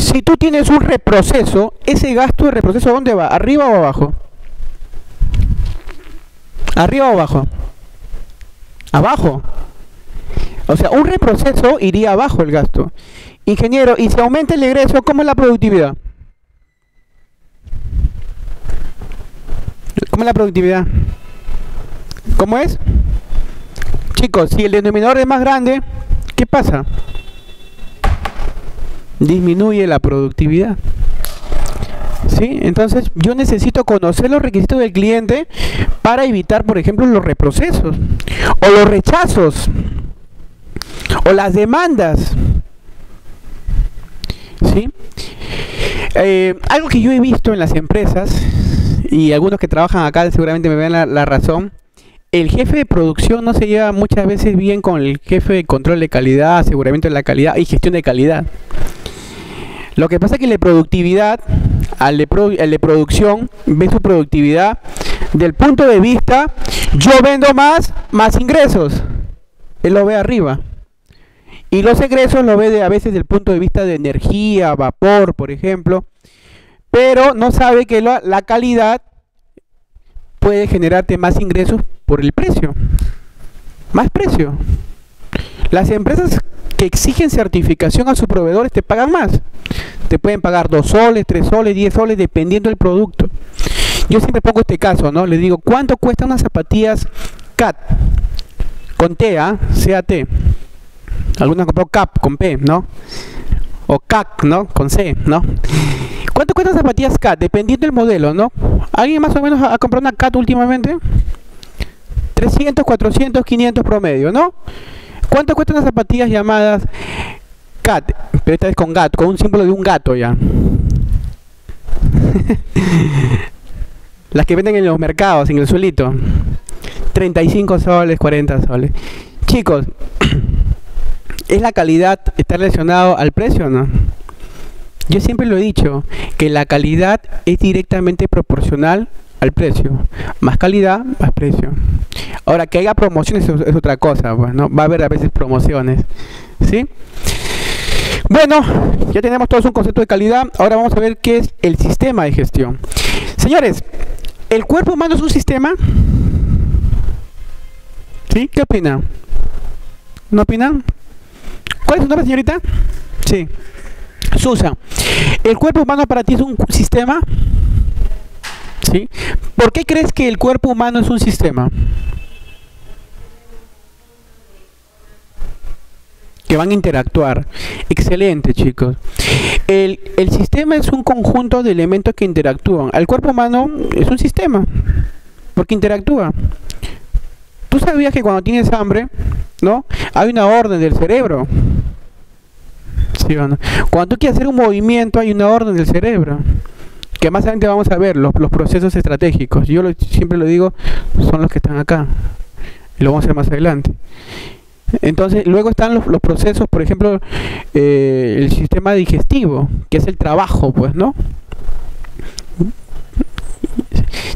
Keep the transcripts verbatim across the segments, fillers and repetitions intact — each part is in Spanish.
Si tú tienes un reproceso, ¿ese gasto de reproceso dónde va? ¿Arriba o abajo? ¿Arriba o abajo? Abajo. O sea, un reproceso iría abajo el gasto. Ingeniero, y si aumenta el egreso, ¿cómo es la productividad? ¿Cómo es la productividad? ¿Cómo es? Chicos, si el denominador es más grande, ¿qué pasa? Disminuye la productividad. ¿Sí? Entonces, yo necesito conocer los requisitos del cliente para evitar, por ejemplo, los reprocesos, o los rechazos, o las demandas. ¿Sí? Eh, algo que yo he visto en las empresas, y algunos que trabajan acá seguramente me ven la, la razón, el jefe de producción no se lleva muchas veces bien con el jefe de control de calidad, aseguramiento de la calidad y gestión de calidad. Lo que pasa es que la productividad, al de, produ al de producción, ve su productividad del punto de vista, yo vendo más, más ingresos. Él lo ve arriba. Y los egresos lo ve de, a veces del punto de vista de energía, vapor, por ejemplo. Pero no sabe que la, la calidad puede generarte más ingresos por el precio. Más precio. Las empresas que exigen certificación a sus proveedores te pagan más. Te pueden pagar dos soles, tres soles, diez soles, dependiendo del producto. Yo siempre pongo este caso, ¿no? Les digo, ¿cuánto cuestan unas zapatillas C A T? Con T, ¿ah? C A T. Algunos han comprado C A P con P, ¿no? O C A C, ¿no? Con C, ¿no? ¿Cuánto cuestan zapatillas C A T? Dependiendo del modelo, ¿no? ¿Alguien más o menos ha comprado una C A T últimamente? trescientos, cuatrocientos, quinientos promedio, ¿no? ¿Cuánto cuestan las zapatillas llamadas C A T? Pero esta es con gato, con un símbolo de un gato ya. Las que venden en los mercados, en el suelito. treinta y cinco soles, cuarenta soles. Chicos, ¿es la calidad está relacionado al precio o no? Yo siempre lo he dicho, que la calidad es directamente proporcional al precio. Más calidad, más precio. Ahora, que haya promociones es otra cosa, pues, ¿no? Va a haber a veces promociones, ¿sí? Bueno, ya tenemos todos un concepto de calidad. Ahora vamos a ver qué es el sistema de gestión. Señores, ¿el cuerpo humano es un sistema? ¿Sí? ¿Qué opinan? ¿No opinan? ¿Cuál es su nombre, señorita? Sí. Susan, ¿el cuerpo humano para ti es un sistema? ¿Sí? ¿Por qué crees que el cuerpo humano es un sistema? Que van a interactuar. Excelente, chicos. El, el sistema es un conjunto de elementos que interactúan. El cuerpo humano es un sistema, porque interactúa. ¿Tú sabías que cuando tienes hambre, ¿no? Hay una orden del cerebro. ¿Sí o no? Cuando tú quieres hacer un movimiento, hay una orden del cerebro. Que más adelante vamos a ver los, los procesos estratégicos. Yo lo, siempre lo digo, son los que están acá. Lo vamos a hacer más adelante. Entonces, luego están los, los procesos, por ejemplo, eh, el sistema digestivo, que es el trabajo, pues, ¿no?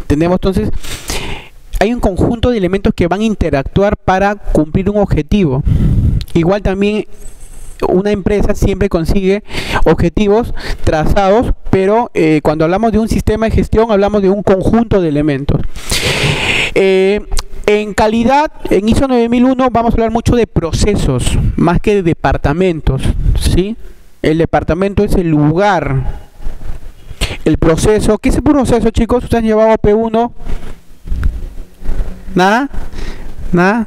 Tenemos entonces, hay un conjunto de elementos que van a interactuar para cumplir un objetivo. Igual también, una empresa siempre consigue objetivos trazados, pero eh, cuando hablamos de un sistema de gestión hablamos de un conjunto de elementos. Eh, en calidad, en ISO nueve mil uno vamos a hablar mucho de procesos, más que de departamentos, ¿sí? El departamento es el lugar, el proceso. ¿Qué es el proceso, chicos? ¿Ustedes han llevado P uno? ¿Nada? ¿Nada?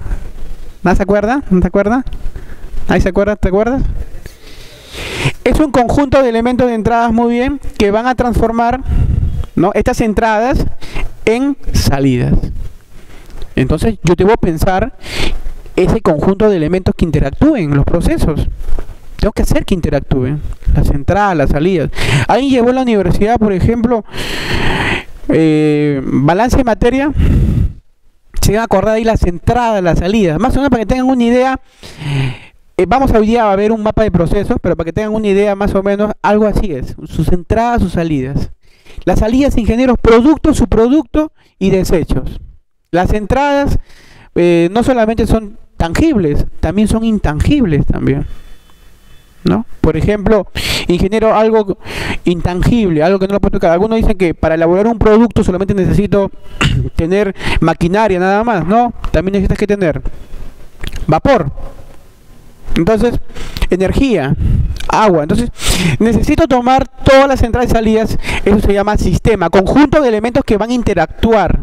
¿Nada se acuerda? ¿No se acuerda? ¿Ahí se acuerdan? ¿Te acuerdas? Es un conjunto de elementos de entradas, muy bien, que van a transformar, ¿no?, estas entradas en salidas. Entonces yo debo pensar ese conjunto de elementos que interactúen, los procesos. Tengo que hacer que interactúen, las entradas, las salidas. Ahí llevó la universidad, por ejemplo, eh, balance de materia. Se van a acordar ahí las entradas, las salidas. Más o menos para que tengan una idea. Eh, vamos hoy día a ver un mapa de procesos, pero para que tengan una idea más o menos, algo así es. Sus entradas, sus salidas. Las salidas, ingenieros, producto, subproducto y desechos. Las entradas eh, no solamente son tangibles, también son intangibles también, ¿no? Por ejemplo, Ingeniero, algo intangible, algo que no lo puedo tocar. Algunos dicen que para elaborar un producto solamente necesito tener maquinaria nada más, ¿no? También necesitas que tener vapor, entonces energía, agua. Entonces necesito tomar todas las entradas y salidas. Eso se llama sistema, conjunto de elementos que van a interactuar,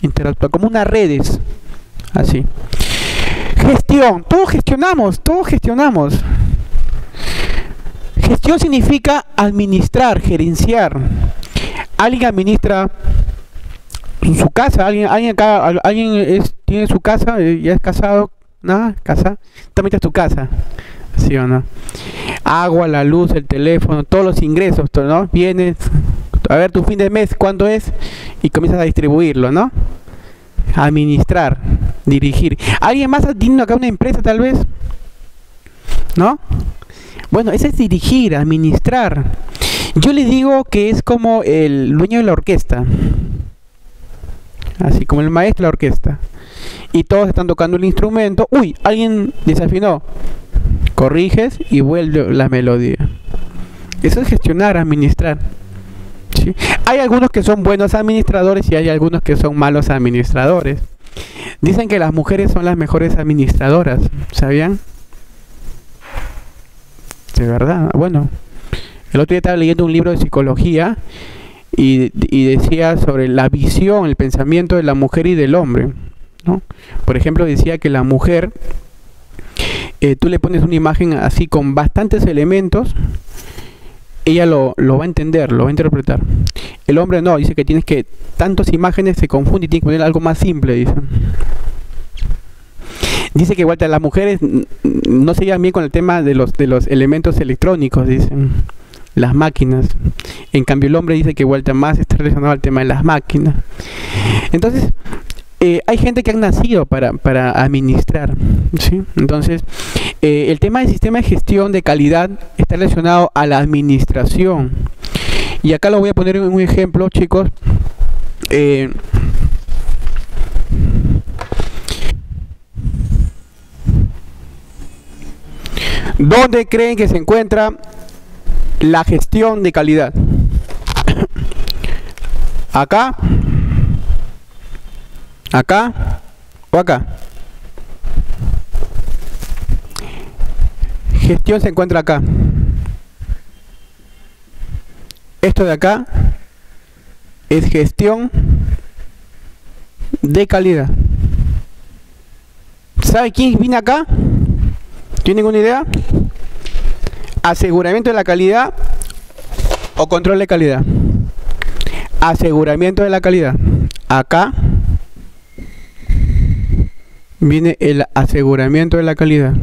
interactuar como unas redes, así. Gestión, todos gestionamos, todos gestionamos. Gestión significa administrar, gerenciar. Alguien administra su casa, alguien, alguien acá, alguien es, tiene su casa, ya es casado, ¿no? Casa, también es tu casa, ¿sí o no? Agua, la luz, el teléfono, todos los ingresos, ¿no? Vienes a ver tu fin de mes, ¿cuánto es? Y comienzas a distribuirlo, ¿no? Administrar, dirigir. ¿Alguien más tiene acá una empresa tal vez? ¿No? Bueno, ese es dirigir, administrar. Yo le digo que es como el dueño de la orquesta, así como el maestro de la orquesta, y todos están tocando el instrumento. Uy, alguien desafinó, corriges y vuelve la melodía. Eso es gestionar, administrar. ¿Sí? Hay algunos que son buenos administradores y hay algunos que son malos administradores. Dicen que las mujeres son las mejores administradoras, ¿sabían? De verdad. Bueno, el otro día estaba leyendo un libro de psicología y, y decía sobre la visión, el pensamiento de la mujer y del hombre, ¿no? Por ejemplo, decía que la mujer, eh, tú le pones una imagen así con bastantes elementos, ella lo, lo va a entender, lo va a interpretar. El hombre no, dice que tienes que, tantas imágenes se confunden y tienes que poner algo más simple, dice. Dice que igual las mujeres no se llevan bien con el tema de los, de los elementos electrónicos, dicen, las máquinas. En cambio el hombre dice que igual más está relacionado al tema de las máquinas. Entonces, eh, hay gente que han nacido para, para administrar, ¿sí? Entonces, eh, el tema del sistema de gestión de calidad está relacionado a la administración. Y acá lo voy a poner en un ejemplo, chicos. Eh, ¿Dónde creen que se encuentra la gestión de calidad? ¿Acá? ¿Acá? ¿O acá? Gestión se encuentra acá. Esto de acá es gestión de calidad. ¿Sabe quién viene acá? ¿Tienen una idea? Aseguramiento de la calidad o control de calidad. Aseguramiento de la calidad. Acá viene el aseguramiento de la calidad.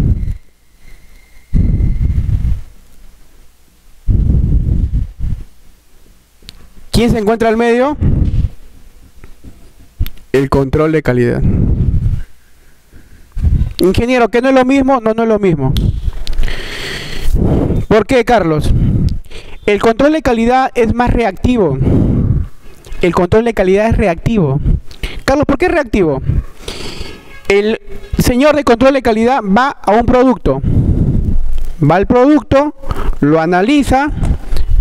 ¿Quién se encuentra al medio? El control de calidad. Ingeniero, ¿que no es lo mismo? No, no es lo mismo. ¿Por qué, Carlos? El control de calidad es más reactivo. El control de calidad es reactivo. Carlos, ¿por qué es reactivo? El señor de control de calidad va a un producto. Va al producto, lo analiza,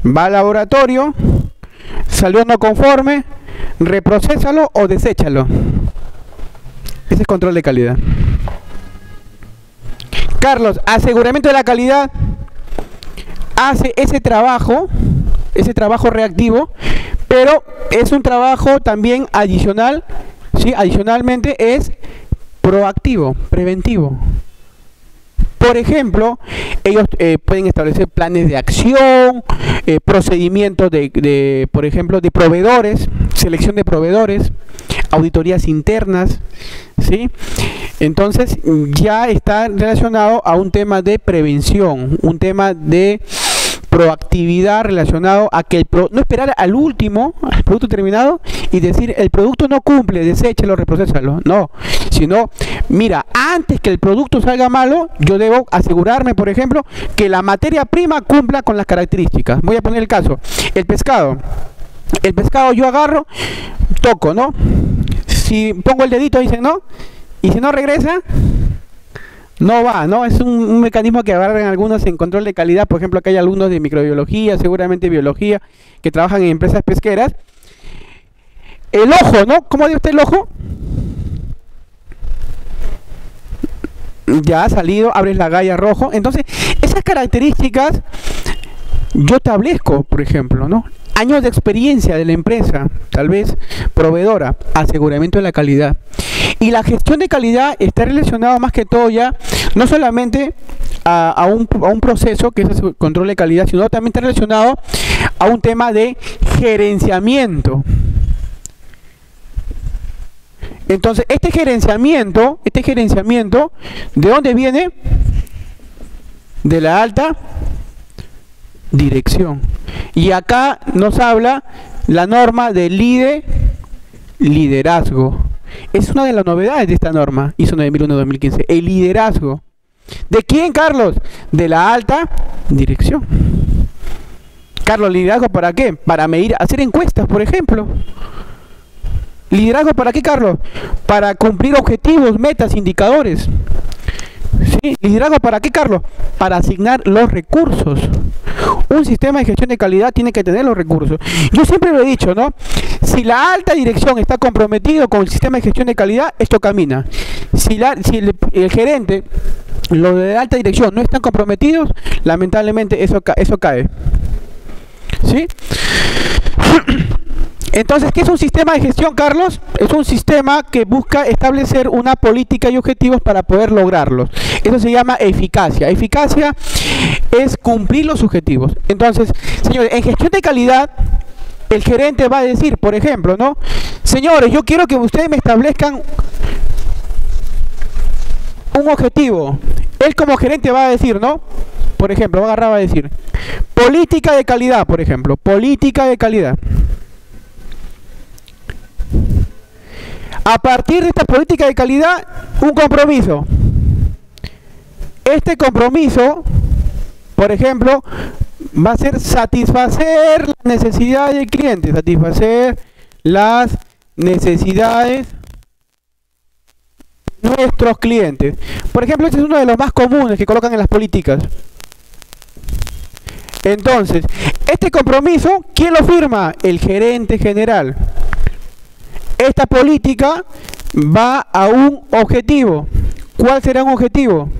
va al laboratorio, salió no conforme, reprocésalo o deséchalo. Ese es control de calidad. Carlos, aseguramiento de la calidad hace ese trabajo, ese trabajo reactivo, pero es un trabajo también adicional, ¿sí? Adicionalmente es proactivo, preventivo. Por ejemplo, ellos eh, pueden establecer planes de acción, eh, procedimientos de, de, por ejemplo, de proveedores, selección de proveedores, auditorías internas, ¿sí? Entonces ya está relacionado a un tema de prevención, un tema de proactividad relacionado a que el pro, no esperar al último, al producto terminado y decir el producto no cumple, deséchalo, reprocésalo, no, sino mira, antes que el producto salga malo, yo debo asegurarme, por ejemplo, que la materia prima cumpla con las características. Voy a poner el caso, el pescado. El pescado yo agarro, toco, ¿no? Si pongo el dedito, dicen, ¿no? Y si no regresa, No va, no, es un, un mecanismo que agarran algunos en control de calidad. Por ejemplo, acá hay alumnos de microbiología, seguramente biología, que trabajan en empresas pesqueras. El ojo, ¿no? ¿Cómo dio usted el ojo? Ya ha salido, abres la galla rojo. Entonces, esas características yo establezco, por ejemplo, ¿no? Años de experiencia de la empresa, tal vez proveedora, aseguramiento de la calidad. Y la gestión de calidad está relacionada más que todo ya, no solamente a, a, un, a un proceso que es el control de calidad, sino también está relacionado a un tema de gerenciamiento. Entonces, este gerenciamiento, este gerenciamiento, ¿de dónde viene? De la alta dirección. Y acá nos habla la norma de LIDE, liderazgo. Es una de las novedades de esta norma, ISO nueve mil uno dos mil quince, el liderazgo. ¿De quién, Carlos? De la alta dirección. Carlos, ¿liderazgo para qué? Para medir, hacer encuestas, por ejemplo. ¿Liderazgo para qué, Carlos? Para cumplir objetivos, metas, indicadores. ¿Sí? ¿Liderazgo para qué, Carlos? Para asignar los recursos. Un sistema de gestión de calidad tiene que tener los recursos. Yo siempre lo he dicho, ¿no? Si la alta dirección está comprometida con el sistema de gestión de calidad, esto camina. Si, la, si el, el gerente, los de la alta dirección no están comprometidos, lamentablemente eso, eso cae. ¿Sí? Entonces, ¿qué es un sistema de gestión, Carlos? Es un sistema que busca establecer una política y objetivos para poder lograrlos. Eso se llama eficacia. Eficacia es cumplir los objetivos. Entonces, señores, en gestión de calidad, el gerente va a decir, por ejemplo, ¿no? Señores, yo quiero que ustedes me establezcan un objetivo. Él como gerente va a decir, ¿no? Por ejemplo, va a agarrar, va a decir, política de calidad, por ejemplo, política de calidad. A partir de esta política de calidad, un compromiso. Este compromiso, por ejemplo, va a ser satisfacer las necesidades del cliente. Satisfacer las necesidades de nuestros clientes. Por ejemplo, este es uno de los más comunes que colocan en las políticas. Entonces, este compromiso, ¿quién lo firma? El gerente general. Esta política va a un objetivo. ¿Cuál será un objetivo?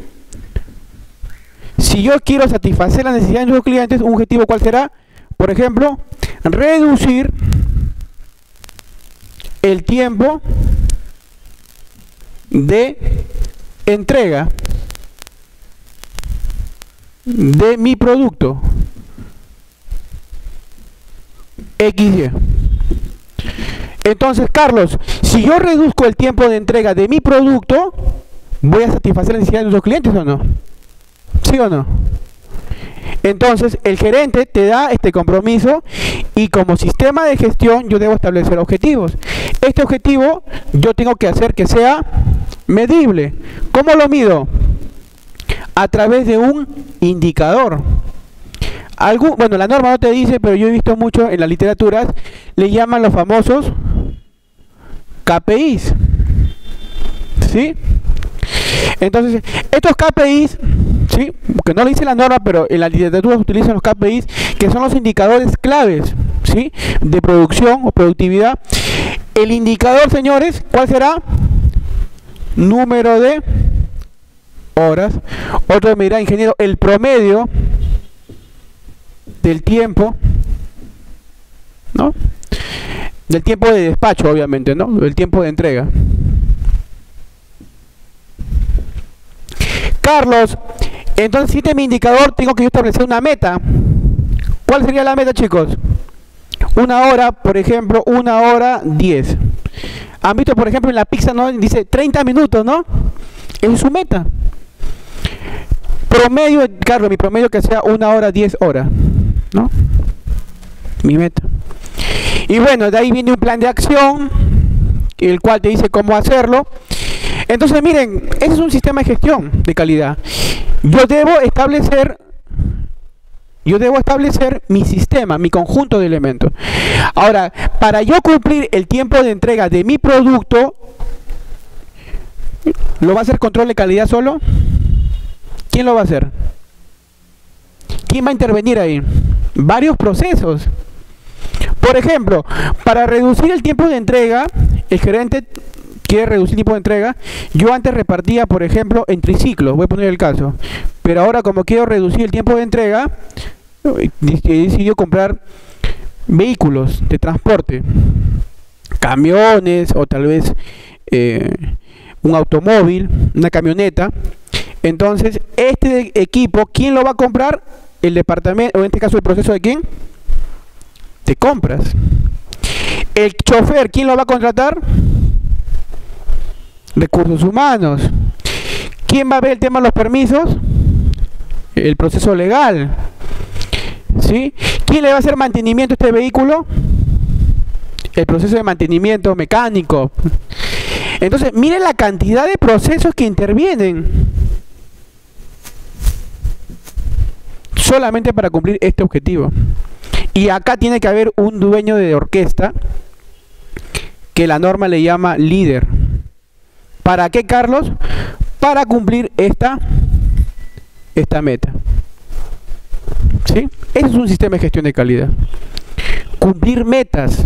Si yo quiero satisfacer las necesidades de los clientes, ¿un objetivo cuál será? Por ejemplo, reducir el tiempo de entrega de mi producto. equis y. Entonces, Carlos, si yo reduzco el tiempo de entrega de mi producto, ¿voy a satisfacer las necesidades de los clientes o no? ¿Sí o no? Entonces, el gerente te da este compromiso y como sistema de gestión yo debo establecer objetivos. Este objetivo yo tengo que hacer que sea medible. ¿Cómo lo mido? A través de un indicador. Algún, bueno, la norma no te dice, pero yo he visto mucho en las literaturas, le llaman los famosos K P Is. ¿Sí? Entonces, estos K P Is, ¿sí? Que no lo dice la norma, pero en las literaturas utilizan los K P Is, que son los indicadores claves, ¿sí? De producción o productividad. El indicador, señores, ¿cuál será? Número de horas. Otro me dirá, ingeniero, el promedio del tiempo, ¿no? Del tiempo de despacho, obviamente, ¿no? El tiempo de entrega. Carlos, entonces si este es mi indicador, tengo que yo establecer una meta. ¿Cuál sería la meta, chicos? Una hora, por ejemplo, una hora diez. Han visto, por ejemplo, en la pizza, ¿no? Dice treinta minutos, ¿no? Esa es su meta. Promedio, Carlos, mi promedio que sea una hora diez horas, ¿no? Mi meta. Y bueno, de ahí viene un plan de acción, el cual te dice cómo hacerlo. Entonces, miren, ese es un sistema de gestión de calidad. Yo debo establecer, yo debo establecer mi sistema, mi conjunto de elementos. Ahora, para yo cumplir el tiempo de entrega de mi producto, ¿lo va a hacer control de calidad solo? ¿Quién lo va a hacer? ¿Quién va a intervenir ahí? Varios procesos. Por ejemplo, para reducir el tiempo de entrega, el gerente quiere reducir el tiempo de entrega. Yo antes repartía, por ejemplo, en triciclos, voy a poner el caso. Pero ahora, como quiero reducir el tiempo de entrega, he decidido comprar vehículos de transporte, camiones o tal vez eh, un automóvil, una camioneta. Entonces, este equipo, ¿quién lo va a comprar? El departamento, o en este caso el proceso de quién? De compras. El chofer, ¿quién lo va a contratar? Recursos humanos. ¿Quién va a ver el tema de los permisos? El proceso legal. ¿Sí? ¿Quién le va a hacer mantenimiento a este vehículo? El proceso de mantenimiento mecánico. Entonces, miren la cantidad de procesos que intervienen solamente para cumplir este objetivo. Y acá tiene que haber un dueño de orquesta, que la norma le llama líder. ¿Para qué, Carlos? Para cumplir esta, esta meta. ¿Sí? Ese es un sistema de gestión de calidad. Cumplir metas.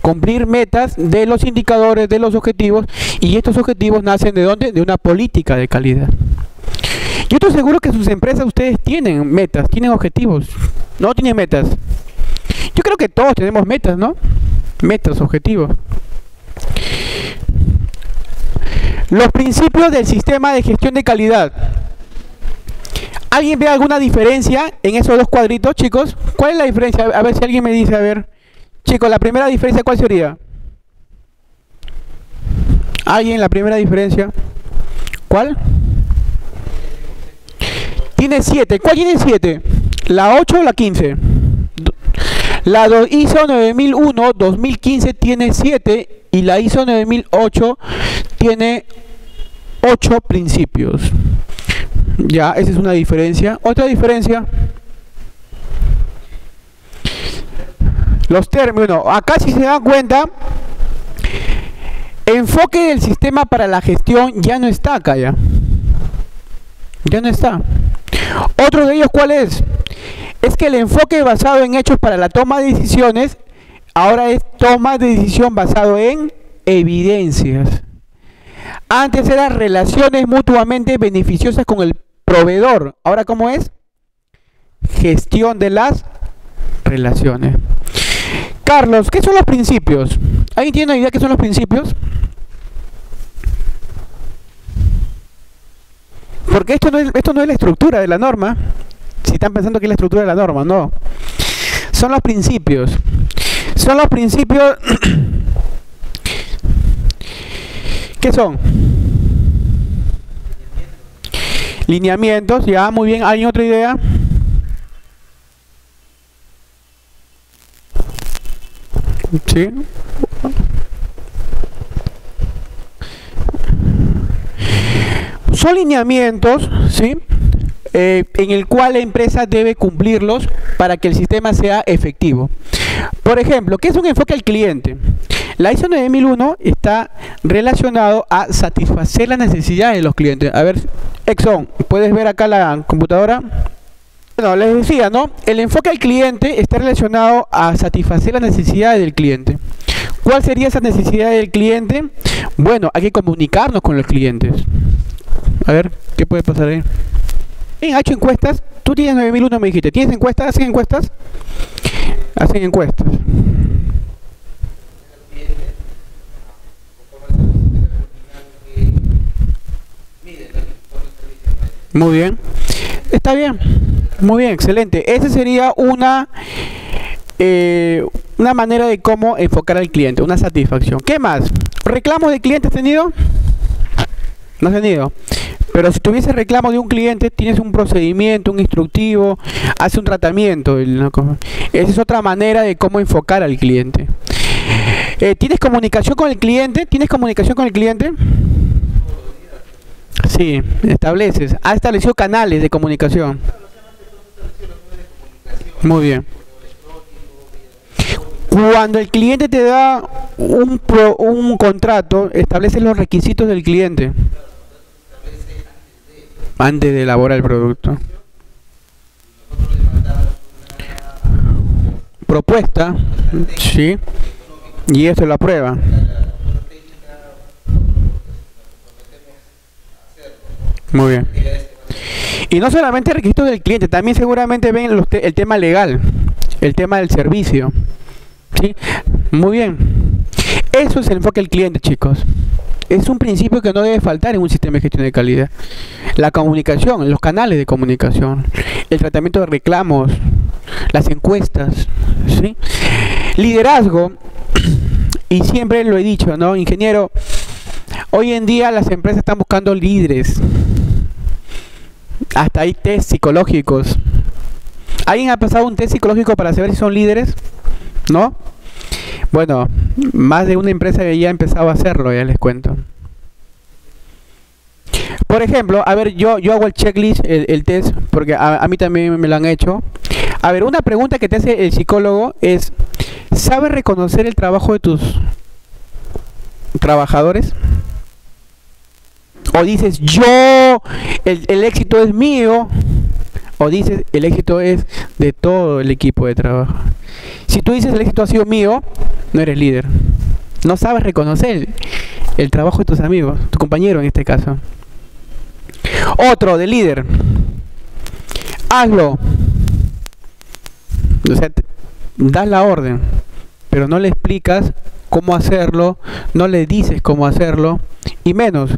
Cumplir metas de los indicadores, de los objetivos. Y estos objetivos nacen de ¿dónde? De una política de calidad. Yo estoy seguro que sus empresas, ustedes tienen metas, tienen objetivos. No tienen metas. Yo creo que todos tenemos metas, ¿no? Metas, objetivos. Los principios del sistema de gestión de calidad. ¿Alguien ve alguna diferencia en esos dos cuadritos, chicos? ¿Cuál es la diferencia? A ver si alguien me dice, a ver. Chicos, la primera diferencia, ¿cuál sería? ¿Alguien la primera diferencia? ¿Cuál? Tiene siete. ¿Cuál tiene siete? ¿La ocho o la quince? La ISO nueve mil uno, dos mil quince tiene siete y la ISO nueve mil ocho tiene ocho principios. Ya, esa es una diferencia. Otra diferencia. Los términos. Acá, si se dan cuenta, enfoque del sistema para la gestión ya no está acá ya. Ya no está. Otro de ellos, ¿cuál es? Es que el enfoque basado en hechos para la toma de decisiones ahora es toma de decisión basado en evidencias. Antes eran relaciones mutuamente beneficiosas con el proveedor. Ahora, ¿cómo es? Gestión de las relaciones. Carlos, ¿qué son los principios? ¿Alguien tiene una idea qué son los principios? Porque esto no es, esto no es la estructura de la norma. Si están pensando que es la estructura de la norma, no. Son los principios. Son los principios... ¿Qué son? Lineamientos, ya, muy bien. ¿Hay otra idea? Sí. Son lineamientos, ¿sí? Eh, en el cual la empresa debe cumplirlos para que el sistema sea efectivo. Por ejemplo, ¿qué es un enfoque al cliente? La ISO nueve mil uno está relacionado a satisfacer las necesidades de los clientes. A ver, Exxon, ¿puedes ver acá la computadora? Bueno, les decía, ¿no? El enfoque al cliente está relacionado a satisfacer las necesidades del cliente. ¿Cuál sería esa necesidad del cliente? Bueno, hay que comunicarnos con los clientes. A ver, ¿qué puede pasar ahí? En hecho encuestas, tú tienes nueve mil uno, me dijiste, ¿tienes encuestas? ¿Hacen encuestas? Hacen encuestas. Muy bien. Está bien. Muy bien, excelente. Esa sería una, eh, una manera de cómo enfocar al cliente, una satisfacción. ¿Qué más? ¿Reclamos de clientes has tenido? No has tenido. Pero si tuviese reclamo de un cliente, tienes un procedimiento, un instructivo, hace un tratamiento. Esa es otra manera de cómo enfocar al cliente. Eh, ¿Tienes comunicación con el cliente? ¿Tienes comunicación con el cliente? Sí, estableces. ¿Has establecido canales de comunicación? Muy bien. Cuando el cliente te da un, pro, un contrato, estableces los requisitos del cliente. antes de elaborar el producto. Propuesta, sí, y eso es la prueba. Muy bien. Y no solamente requisitos del cliente, también seguramente ven los te el tema legal, el tema del servicio. ¿Sí? Muy bien. Eso es el enfoque del cliente, chicos. Es un principio que no debe faltar en un sistema de gestión de calidad. La comunicación, los canales de comunicación, el tratamiento de reclamos, las encuestas, ¿sí? Liderazgo, y siempre lo he dicho, ¿no, ingeniero? Hoy en día las empresas están buscando líderes. Hasta hay test psicológicos. ¿Alguien ha pasado un test psicológico para saber si son líderes? ¿No? Bueno, más de una empresa ya ha empezado a hacerlo, ya les cuento. Por ejemplo, a ver, yo, yo hago el checklist, el, el test, porque a, a mí también me lo han hecho. A ver, una pregunta que te hace el psicólogo es, ¿sabes reconocer el trabajo de tus trabajadores? O dices, yo, el, el éxito es mío. O dices, el éxito es de todo el equipo de trabajo. Si tú dices, el éxito ha sido mío, no eres líder. No sabes reconocer el trabajo de tus amigos, tu compañero en este caso. Otro, de líder. Hazlo. O sea, das la orden, pero no le explicas cómo hacerlo, no le dices cómo hacerlo, y menos,